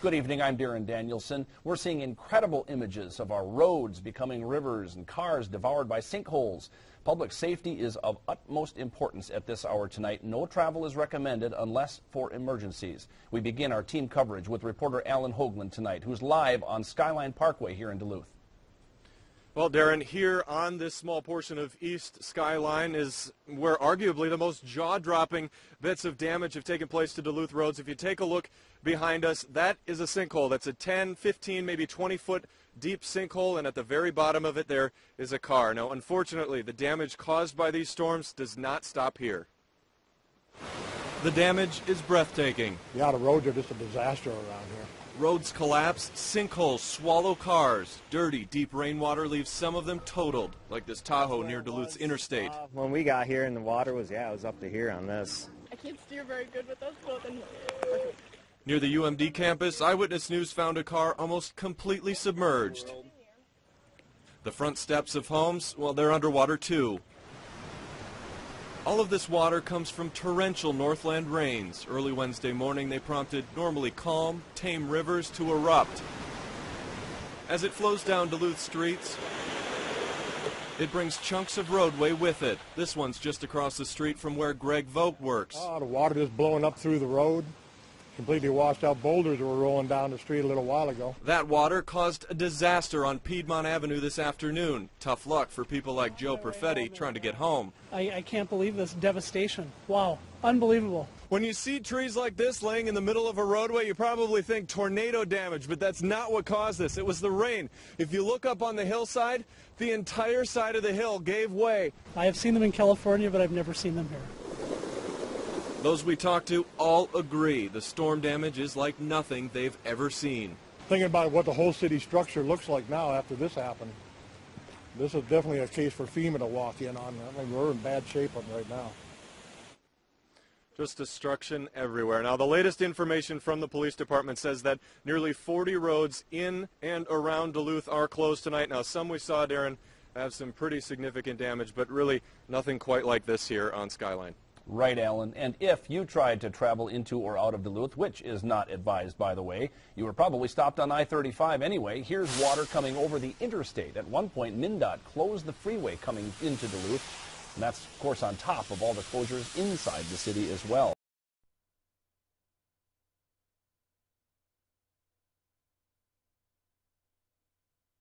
Good evening, I'm Darren Danielson. We're seeing incredible images of our roads becoming rivers and cars devoured by sinkholes. Public safety is of utmost importance at this hour tonight. No travel is recommended unless for emergencies. We begin our team coverage with reporter Alan Hoagland tonight, who's live on Skyline Parkway here in Duluth. Well, Darren, here on this small portion of East Skyline is where arguably the most jaw-dropping bits of damage have taken place to Duluth roads. If you take a look behind us, that is a sinkhole. That's a 10, 15, maybe 20-foot deep sinkhole, and at the very bottom of it there is a car. Now, unfortunately, the damage caused by these storms does not stop here. The damage is breathtaking. Yeah, the roads are just a disaster around here. Roads collapse, sinkholes swallow cars. Dirty, deep rainwater leaves some of them totaled, like this Tahoe near Duluth's interstate. When we got here and the water was, it was up to here on this. I can't steer very good with those both. Near the UMD campus, Eyewitness News found a car almost completely submerged. The front steps of homes, well, they're underwater too. All of this water comes from torrential Northland rains. Early Wednesday morning, they prompted normally calm, tame rivers to erupt. As it flows down Duluth streets, it brings chunks of roadway with it. This one's just across the street from where Greg Vogt works. The water just blowing up through the road. Completely washed out boulders that were rolling down the street a little while ago. That water caused a disaster on Piedmont Avenue this afternoon. Tough luck for people like Joe Perfetti trying to get home. I can't believe this devastation. Wow, unbelievable. When you see trees like this laying in the middle of a roadway, you probably think tornado damage, but that's not what caused this. It was the rain. If you look up on the hillside, the entire side of the hill gave way. I have seen them in California, but I've never seen them here. Those we talked to all agree the storm damage is like nothing they've ever seen. Thinking about what the whole city structure looks like now after this happened, this is definitely a case for FEMA to walk in on. I mean, we're in bad shape right now. Just destruction everywhere. Now, the latest information from the police department says that nearly 40 roads in and around Duluth are closed tonight. Now, some we saw, Darren, have some pretty significant damage, but really nothing quite like this here on Skyline. Right, Alan. And if you tried to travel into or out of Duluth, which is not advised, by the way, you were probably stopped on I-35 anyway. Here's water coming over the interstate. At one point, MnDOT closed the freeway coming into Duluth, and that's, of course, on top of all the closures inside the city as well.